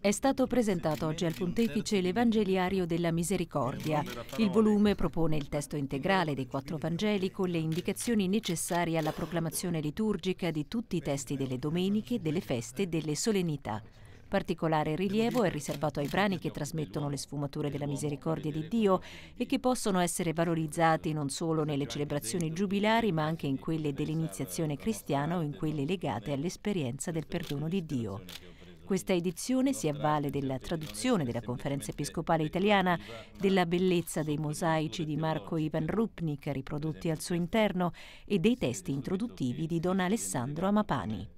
È stato presentato oggi al Pontefice l'Evangeliario della Misericordia. Il volume propone il testo integrale dei 4 Vangeli con le indicazioni necessarie alla proclamazione liturgica di tutti i testi delle domeniche, delle feste e delle solennità. Particolare rilievo è riservato ai brani che trasmettono le sfumature della misericordia di Dio e che possono essere valorizzati non solo nelle celebrazioni giubilari, ma anche in quelle dell'iniziazione cristiana o in quelle legate all'esperienza del perdono di Dio. Questa edizione si avvale della traduzione della Conferenza Episcopale Italiana, della bellezza dei mosaici di Marco Ivan Rupnik riprodotti al suo interno e dei testi introduttivi di Don Alessandro Amapani.